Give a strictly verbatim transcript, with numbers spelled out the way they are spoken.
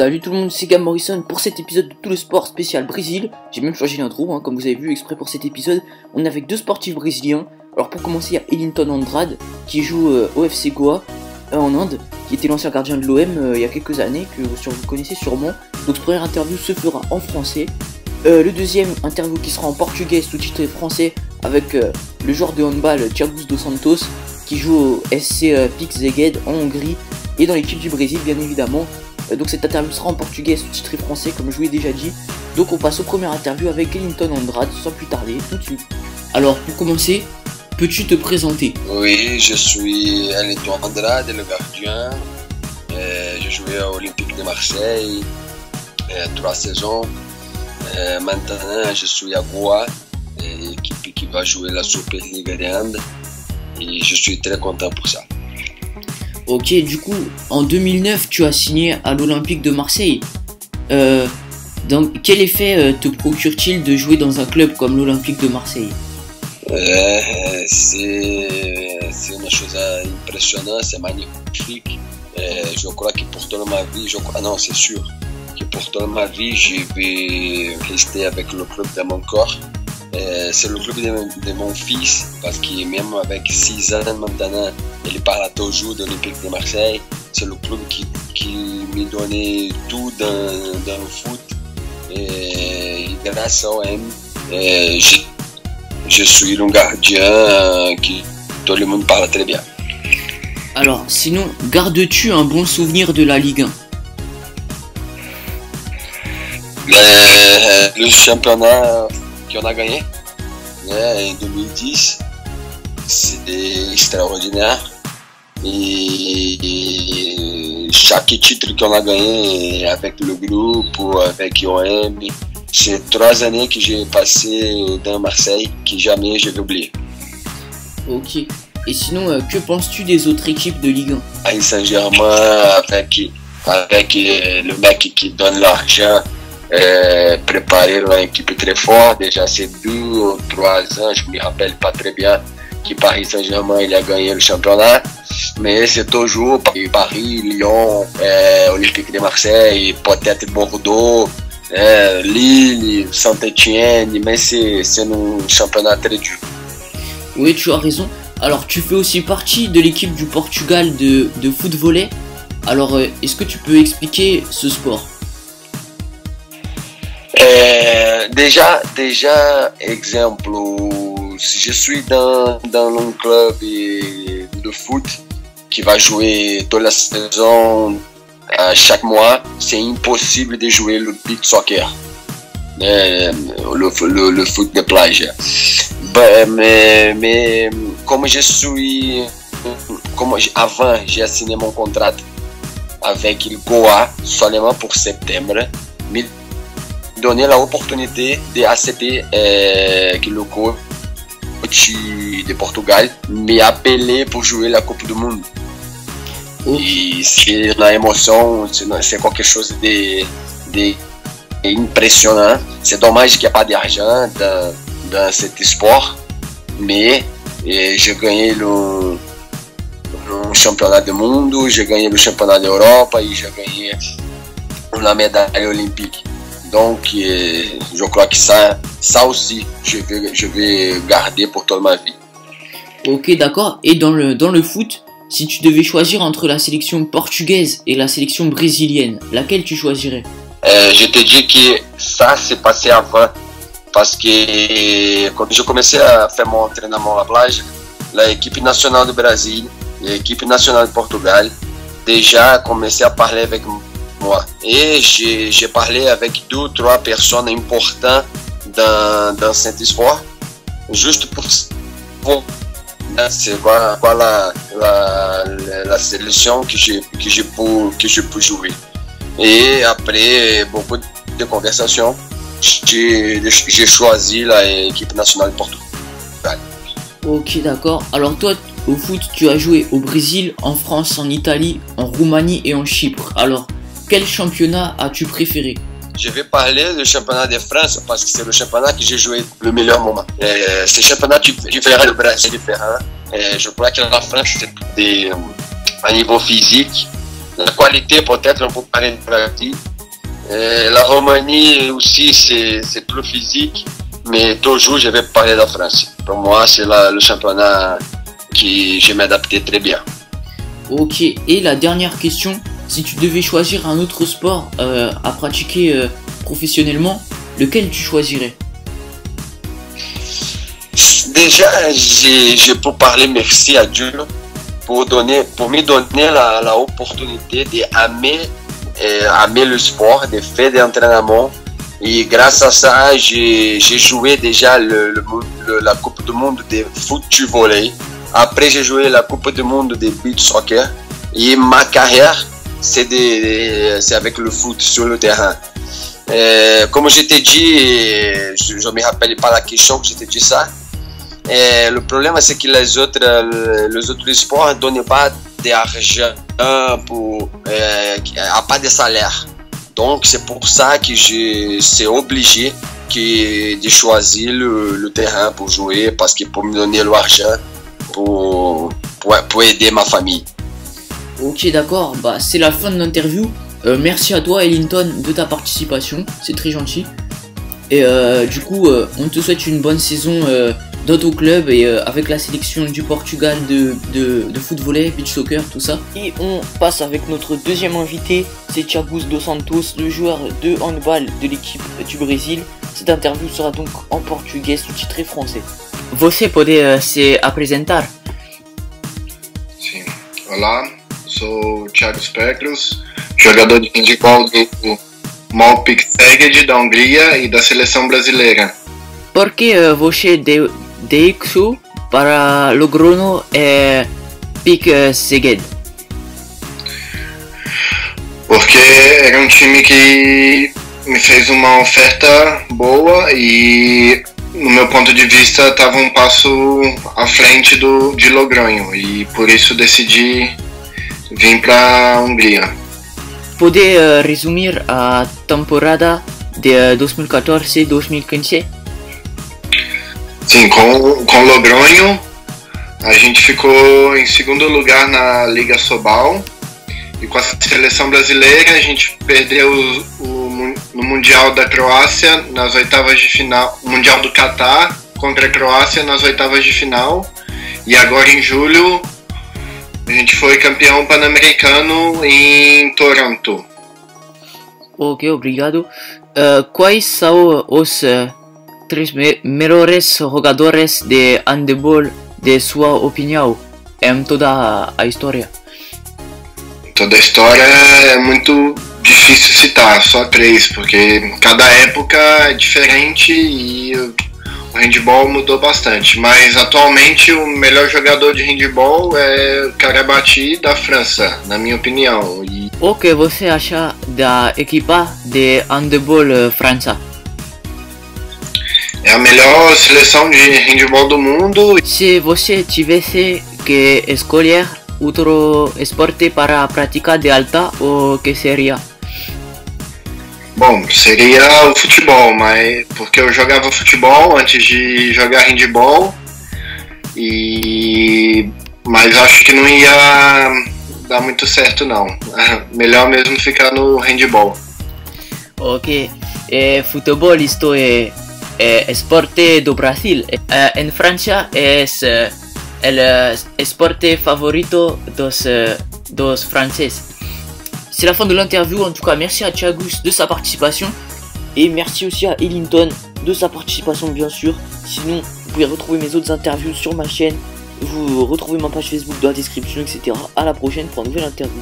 Salut tout le monde, c'est Gab Morrison pour cet épisode de Tout le Sport spécial Brésil. J'ai même changé l'intro, hein, comme vous avez vu exprès pour cet épisode. On est avec deux sportifs brésiliens. Alors pour commencer, il y a Elinton Andrade qui joue euh, au F C Goa euh, en Inde, qui était l'ancien gardien de l'O M euh, il y a quelques années, que vous, vous connaissez sûrement. Donc cette première interview se fera en français. Euh, le deuxième interview qui sera en portugais sous-titré français avec euh, le joueur de handball Thiagus Dos Santos qui joue au S C euh, Pick Zeged en Hongrie et dans l'équipe du Brésil bien évidemment. Donc cette interview sera en portugais sous-titré français comme je vous l'ai déjà dit. Donc on passe aux premières interviews avec Elinton Andrade sans plus tarder, tout de suite. Alors pour commencer, peux-tu te présenter? Oui, je suis Elinton Andrade, le gardien. Et je jouais à Olympique de Marseille trois saisons. Et maintenant je suis à Goa, équipe qui va jouer la Superliga de Inde. Et je suis très content pour ça. Ok, du coup, en deux mille neuf, tu as signé à l'Olympique de Marseille. Euh, donc, quel effet euh, te procure-t-il de jouer dans un club comme l'Olympique de Marseille? euh, C'est une chose impressionnante, c'est magnifique. Euh, je crois que pour toute ma vie, je crois, non, c'est sûr, que pour toute ma vie, je vais rester avec le club de mon corps. Euh, c'est le club de, de mon fils, parce que même avec six ans maintenant, il parle toujours de l'Olympique de Marseille. C'est le club qui, qui m'a donné tout dans, dans le foot. Et grâce à O M, je, je suis un gardien qui tout le monde parle très bien. Alors, sinon, gardes-tu un bon souvenir de la Ligue un? Le, le championnat qu'on a gagné en deux mille dix, c'était extraordinaire et chaque titre qu'on a gagné avec le groupe, avec O M, c'est trois années que j'ai passé dans Marseille que jamais je vais oublier. Ok, et sinon que penses-tu des autres équipes de Ligue un? Paris Saint-Germain avec, avec le mec qui donne l'argent. Euh, préparer une équipe très forte, déjà c'est deux ou trois ans, je ne me rappelle pas très bien que Paris Saint-Germain il a gagné le championnat, mais c'est toujours Paris, Lyon, euh, Olympique de Marseille, peut-être Bordeaux, euh, Lille, Saint-Étienne, mais c'est un championnat très dur. Oui, tu as raison. Alors tu fais aussi partie de l'équipe du Portugal de, de foot-volley. Alors est-ce que tu peux expliquer ce sport? Euh, déjà, déjà, exemple, je suis dans, dans un club de foot qui va jouer toute la saison, à chaque mois, c'est impossible de jouer le beach soccer, euh, le, le, le foot de plage. Bah, mais, mais comme je suis, comme avant, j'ai signé mon contrat avec le Goa seulement pour septembre, mais donner l'opportunité d'accepter euh, que le coach de Portugal m'a appelé pour jouer la Coupe du Monde. Oh. Et c'est une émotion, c'est quelque chose d'impressionnant. C'est dommage qu'il n'y a pas d'argent dans, dans cet sport, mais j'ai gagné le, le championnat du monde, j'ai gagné le championnat d'Europe et j'ai gagné la médaille olympique. Donc, euh, je crois que ça, ça aussi, je vais, je vais garder pour toute ma vie. Ok, d'accord. Et dans le, dans le foot, si tu devais choisir entre la sélection portugaise et la sélection brésilienne, laquelle tu choisirais? euh, Je te dis que ça s'est passé avant. Parce que quand je commençais à faire mon entraînement à la plage, l'équipe nationale du Brésil et l'équipe nationale de Portugal déjà commençaient à parler avec moi. Moi. Et j'ai parlé avec deux ou trois personnes importantes dans, dans cet sport, juste pour, pour voir voilà, la, la, la sélection que je, que, je peux, que je peux jouer. Et après beaucoup de conversations, j'ai choisi l'équipe nationale de Portugal. Ok, d'accord. Alors toi, au foot, tu as joué au Brésil, en France, en Italie, en Roumanie et en Chypre. Alors, quel championnat as-tu préféré? Je vais parler du championnat de France parce que c'est le championnat que j'ai joué le meilleur moment. Euh, ce championnat, tu, tu verras le Brésil différent. Euh, je crois que la France, c'est des, euh, à niveau physique. La qualité peut-être un peu pareil de Brésil, Et la Roumanie aussi, c'est plus physique, mais toujours je vais parler de la France. Pour moi, c'est le championnat qui je m'adaptais très bien. Ok, et la dernière question, si tu devais choisir un autre sport euh, à pratiquer euh, professionnellement, lequel tu choisirais? Déjà, je peux parler merci à Dieu pour, donner, pour me donner la, la opportunité d'aimer aimer le sport, de faire des entraînements. Et grâce à ça, j'ai joué déjà le, le, la Coupe du Monde de foot volley. Après, j'ai joué la Coupe du Monde de beach soccer. Et ma carrière, c'est avec le foot sur le terrain. Et comme je t'ai dit, je ne me rappelle pas la question que je t'ai dit ça. Et le problème, c'est que les autres, les autres sports ne donnent pas d'argent, euh, pas de salaire. Donc, c'est pour ça que je suis obligé que, de choisir le, le terrain pour jouer, parce que pour me donner l'argent, pour, pour, pour aider ma famille. Ok, d'accord, bah, c'est la fin de l'interview. Euh, merci à toi, Elinton, de ta participation, c'est très gentil. Et euh, du coup, euh, on te souhaite une bonne saison euh, dans ton club et euh, avec la sélection du Portugal de, de, de foot-volley, beach soccer, tout ça. Et on passe avec notre deuxième invité, c'est Thiagus Dos Santos, le joueur de handball de l'équipe du Brésil. Cette interview sera donc en portugais sous-titré français. Você pode uh, se apresentar? Sim. Olá, sou Thiago Peclos, jogador de handball do Pick Zeged da Hungria e da seleção brasileira. Por que uh, você deu deixou para Logrono e Pick Zeged? Porque era um time que me fez uma oferta boa e, no meu ponto de vista, estava um passo à frente do, de Logronho e por isso decidi vir para a Hungria. Pode uh, resumir a temporada de dois mil e quatorze dois mil e quinze? Sim, com, com Logronho a gente ficou em segundo lugar na Liga Sobal e com a seleção brasileira a gente perdeu o, o, no Mundial da Croácia nas oitavas de final, Mundial do Catar contra a Croácia nas oitavas de final e agora em julho a gente foi campeão pan-americano em Toronto. Ok, obrigado. Uh, quais são os uh, três me melhores jogadores de handebol, de sua opinião, em toda a história? Toda a história é muito difícil citar, só três, porque cada época é diferente e o handball mudou bastante, mas atualmente o melhor jogador de handball é o Karabati da França, na minha opinião. E... O que você acha da equipa de handball França? É a melhor seleção de handball do mundo. Se você tivesse que escolher outro esporte para praticar de alta, o que seria? Bom, seria o futebol, mas porque eu jogava futebol antes de jogar handball, e mas acho que não ia dar muito certo não. Melhor mesmo ficar no handball. Ok, é, futebol isto é, é esporte do Brasil. É, em França é o esporte favorito dos, dos franceses. C'est la fin de l'interview. En tout cas, merci à Thiagus de sa participation. Et merci aussi à Elinton de sa participation, bien sûr. Sinon, vous pouvez retrouver mes autres interviews sur ma chaîne. Vous retrouvez ma page Facebook dans la description, et cetera. À la prochaine pour une nouvelle interview.